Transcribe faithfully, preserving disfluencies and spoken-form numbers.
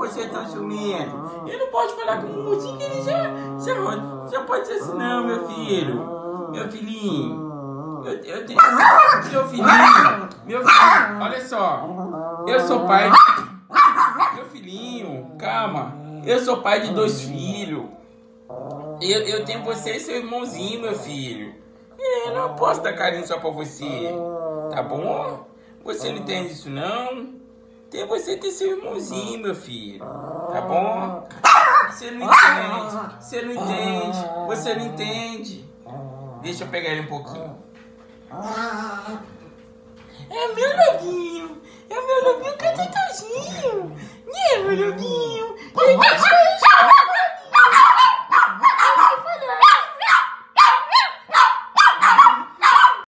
você tá sumindo? Ele não pode falar com o mocinho que ele já, já, já pode ser assim, não, meu filho. Meu filhinho. Eu, eu tenho... Meu filhinho. Meu filhinho. Olha só. Eu sou pai de... Meu filhinho, calma. Eu sou pai de dois filhos. Eu, eu tenho você e seu irmãozinho, meu filho. Eu não posso dar carinho só pra você. Tá bom? Você não entende isso, não? Tem você ter seu irmãozinho, meu filho. Tá bom? Você não entende. Você não entende. Você não entende. Deixa eu pegar ele um pouquinho. É meu loguinho. É meu loguinho, cadê tadinho? É meu loguinho.